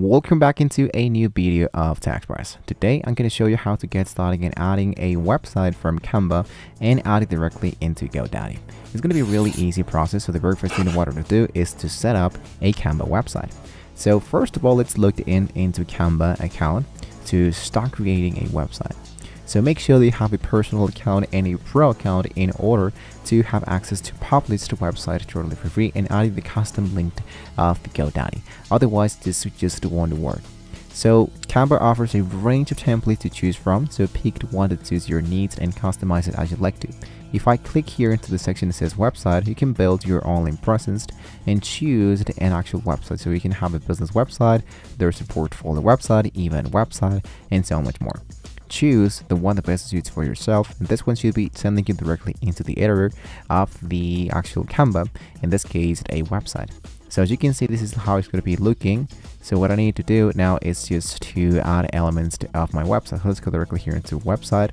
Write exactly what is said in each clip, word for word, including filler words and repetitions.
Welcome back into a new video of Tech Express. Today I'm going to show you how to get started in adding a website from Canva and add it directly into GoDaddy. It's going to be a really easy process, so the very first thing you want to do is to set up a Canva website. So first of all, let's look in into Canva account to start creating a website. So make sure that you have a personal account and a pro account in order to have access to publish the website totally for free and adding the custom link of GoDaddy. Otherwise, this just won't work. So Canva offers a range of templates to choose from, so pick the one that suits your needs and customize it as you'd like to. If I click here into the section that says website, you can build your online presence and choose an actual website. So you can have a business website, there's a portfolio website, event website, and so much more. Choose the one that best suits for yourself, and this one should be sending you directly into the editor of the actual Canva, in this case a website. So as you can see, this is how it's going to be looking. So what I need to do now is just to add elements of my website. So let's go directly here into website,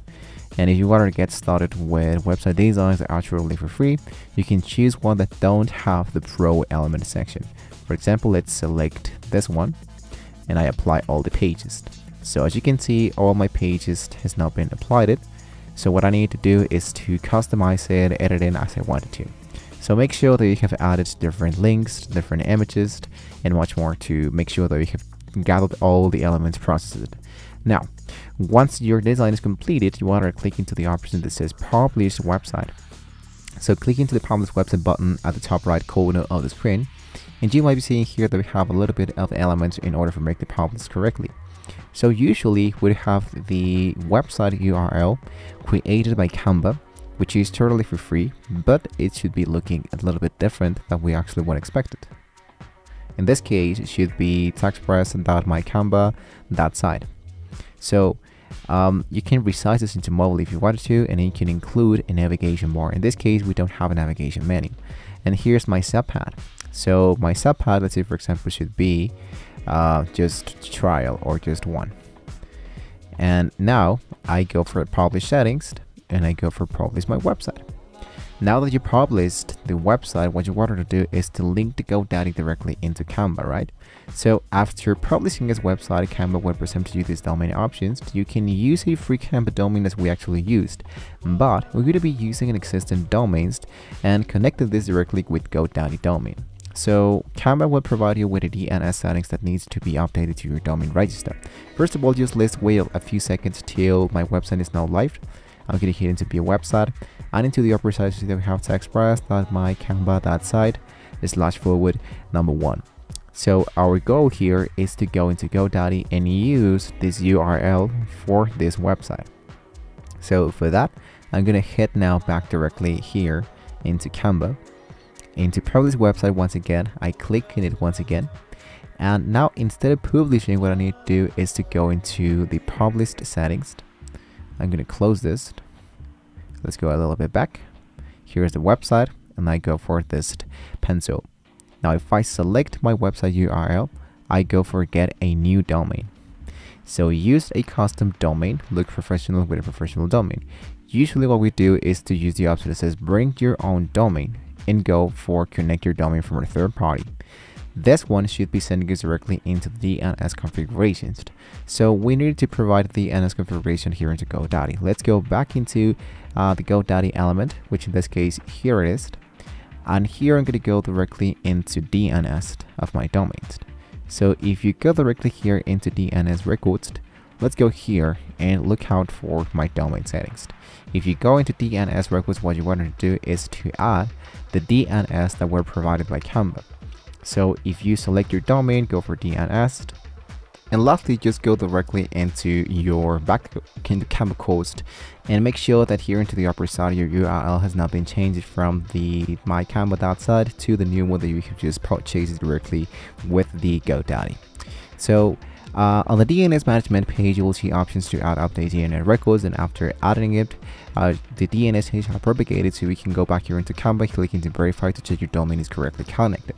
and if you want to get started with website designs that are totally for free, you can choose one that don't have the pro element section. For example, let's select this one and I apply all the pages. So as you can see, all my pages has now been applied it. So what I need to do is to customize it, edit it as I wanted to. So make sure that you have added different links, different images, and much more to make sure that you have gathered all the elements, processed it. Now, once your design is completed, you want to click into the option that says Publish Website. So click into the Publish Website button at the top right corner of the screen, and you might be seeing here that we have a little bit of elements in order to make the publish correctly. So usually we have the website U R L created by Canva, which is totally for free, but it should be looking a little bit different than we actually would expect it. In this case, it should be techexpress dot my canva dot site. So um, you can resize this into mobile if you wanted to, and you can include a navigation bar. In this case, we don't have a navigation menu. And here's my subpad. So my subpad, let's say for example, should be uh, just trial or just one. And now I go for publish settings and I go for publish my website. Now that you published the website, what you want to do is to link the GoDaddy directly into Canva, right? So after publishing this website, Canva will present you these domain options. You can use a free Canva domain as we actually used, but we're going to be using an existing domains and connected this directly with GoDaddy domain. So Canva will provide you with the D N S settings that needs to be updated to your domain register. First of all, just let's wait a few seconds till my website is now live. I'm going to hit into your website, and into the upper side we have techexpress dot my canva dot site slash forward number one. So our goal here is to go into GoDaddy and use this U R L for this website. So for that, I'm going to head now back directly here into Canva, into publish website once again. I click in it once again. And now instead of publishing, what I need to do is to go into the published settings. I'm going to close this. Let's go a little bit back. Here's the website, and I go for this pencil. Now, if I select my website U R L, I go for get a new domain. So use a custom domain, look professional with a professional domain. Usually what we do is to use the option that says bring your own domain and go for connect your domain from a third party. This one should be sending us directly into the D N S configurations. So we need to provide the D N S configuration here into GoDaddy. Let's go back into uh, the GoDaddy element, which in this case, here it is. And here I'm going to go directly into D N S of my domains. So if you go directly here into D N S records, let's go here and look out for my domain settings. If you go into D N S records, what you want to do is to add the D N S that were provided by Canva. So if you select your domain, go for D N S, and lastly, just go directly into your back into Canva cost and make sure that here into the upper side, your U R L has not been changed from the my canva dot site to the new one that you can just purchase directly with the GoDaddy. So uh, on the D N S management page, you will see options to add update D N S records, and after adding it, Uh, the D N S has propagated, so we can go back here into Canva, click into verify to check your domain is correctly connected.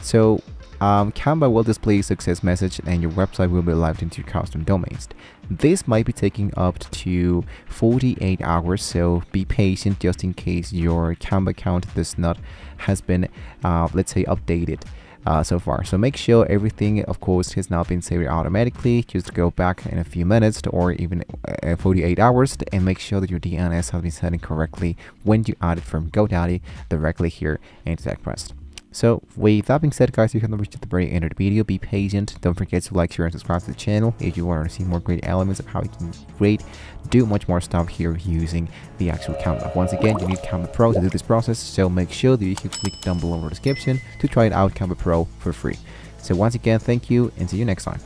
So um, Canva will display a success message and your website will be live into your custom domains. This might be taking up to forty-eight hours, so be patient just in case your Canva account does not has been uh, let's say updated uh, so far. So make sure everything, of course, has now been saved automatically. Just go back in a few minutes or even uh, forty-eight hours and make sure that your D N S has been setting correctly when you add it from GoDaddy directly here into Tech Express. So with that being said, guys, you have reached the very end of the video. Be patient. Don't forget to like, share, and subscribe to the channel if you want to see more great elements of how you can create, do much more stuff here using the actual Canva. Once again, you need Canva Pro to do this process, so make sure that you can click down below in the description to try it out, Canva Pro, for free. So once again, thank you, and see you next time.